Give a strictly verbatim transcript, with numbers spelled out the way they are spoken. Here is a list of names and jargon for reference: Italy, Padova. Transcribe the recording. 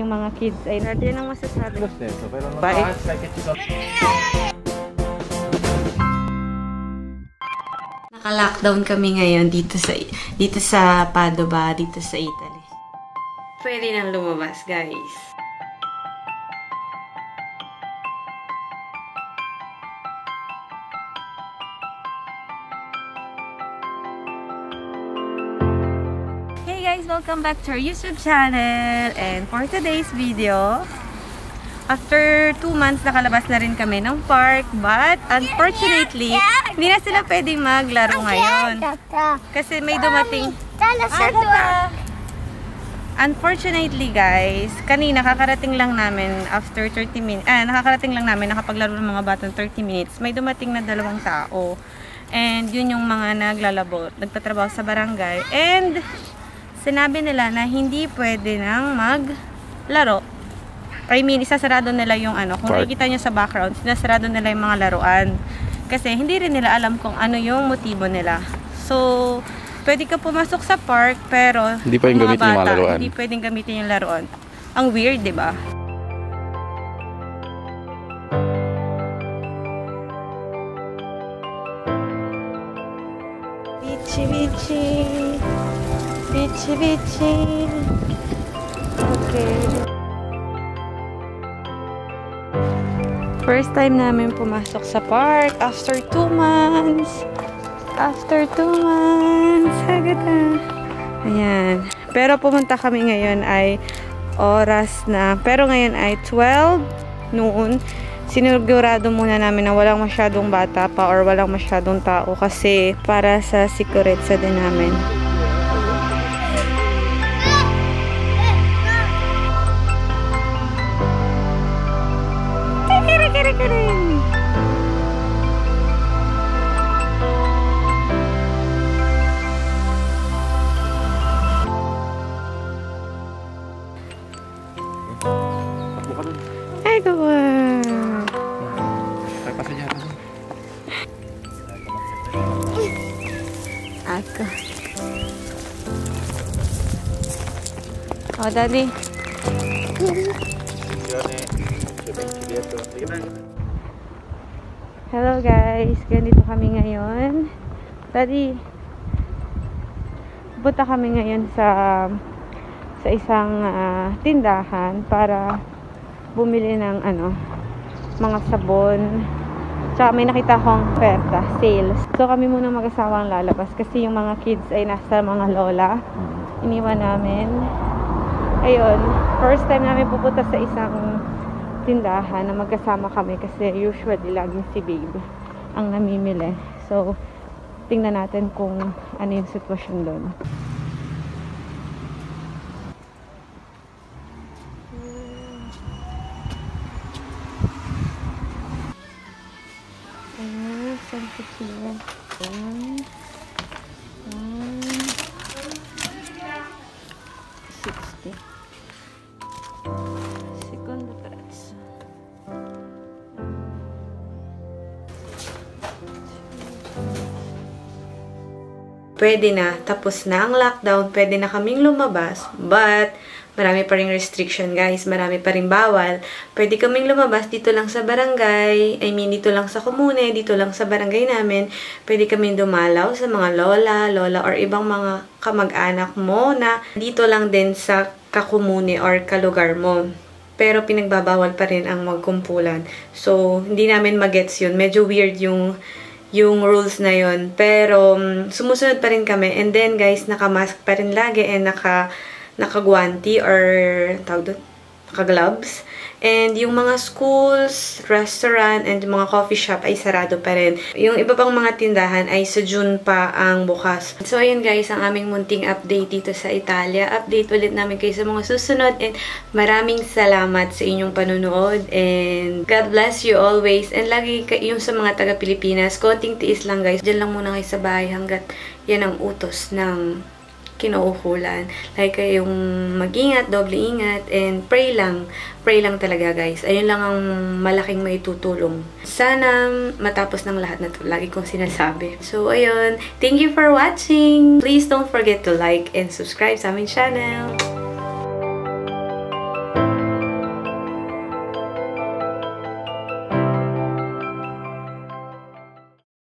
yung mga kids. Ay, hindi nang masasabi. Bye. Naka-lockdown kami ngayon dito sa dito sa Padova, dito sa Italy. Pwede nang lumabas, guys. Hey guys, welcome back to our YouTube channel. And for today's video, after two months, nakalabas na rin kami ng park. But, unfortunately, hindi na sila pwedeng maglaro ngayon. Kasi may dumating... Unfortunately, guys, kanina kakarating lang namin after thirty minutes. Ah, nakakarating lang namin, nakapaglaro ng mga batang thirty minutes. May dumating na dalawang tao. And, yun yung mga naglalabot, nagtatrabaho sa barangay. And, sinabi nila na hindi pwede nang maglaro. I mean, isasarado nila yung ano. Kung nakikita nyo sa background, sinasarado nila yung mga laruan. Kasi hindi rin nila alam kung ano yung motibo nila. So, pwede ka pumasok sa park, pero hindi pwedeng gamitin yung mga laruan. Hindi pwedeng gamitin yung laruan. Ang weird, di ba? Bichi, bichi. Bichi, bichi. Okay. First time namin pumasok sa park after two months. After two months. Agad na. Ayan. Pero pumunta kami ngayon ay oras na. Pero ngayon ay twelve noon. Sinigurado muna namin na walang masyadong bata pa or walang masyadong tao kasi para sa siguridad din namin. Ay, gawa. Ako. Oh, Daddy. Hello guys, ganito kami ngayon. Daddy, pupunta kami ngayon sa sa isang uh, tindahan para bumili ng ano, mga sabon. Tsaka may nakita akong perta, sales. So kami muna mag-asawa ang lalabas kasi yung mga kids ay nasa mga lola. Iniwan namin. Ayun, first time namin pupunta sa isang tindahan na magkasama kami kasi usually laging si babe ang namimili. So, tingnan natin kung ano yung sitwasyon doon. Ayan, saan ko siya? Ayan. Ayan. sixty. Pwede na, tapos na ang lockdown, pwede na kaming lumabas, but marami pa ring restriction guys, marami pa ring bawal. Pwede kaming lumabas dito lang sa barangay, I mean dito lang sa komune, dito lang sa barangay namin. Pwede kaming dumalaw sa mga lola, lola or ibang mga kamag-anak mo na dito lang din sa kakomune or kalugar mo. Pero pinagbabawal pa rin ang magkumpulan. So, hindi namin magets yun. Medyo weird yung yung rules na yon, pero um, sumusunod pa rin kami. And then guys, naka-mask pa rin lagi and naka naka-guanti or tawag doon, naka-gloves. And yung mga schools, restaurant and mga coffee shop ay sarado pa rin. Yung iba pang mga tindahan ay sa June pa ang bukas. So ayun guys, ang aming munting update dito sa Italia. Update ulit namin kayo sa mga susunod and maraming salamat sa inyong panunood and God bless you always. And lagi kayo sa mga taga-Pilipinas, konting tiis lang guys. Diyan lang muna kayo sa bahay hanggat yan ang utos ng kinuukulan. Like kayong mag-ingat, doble ingat, and pray lang. Pray lang talaga, guys. Ayun lang ang malaking maitutulong. Sana matapos ng lahat na to. Lagi kong sinasabi. So, ayun. Thank you for watching! Please don't forget to like and subscribe sa aming channel.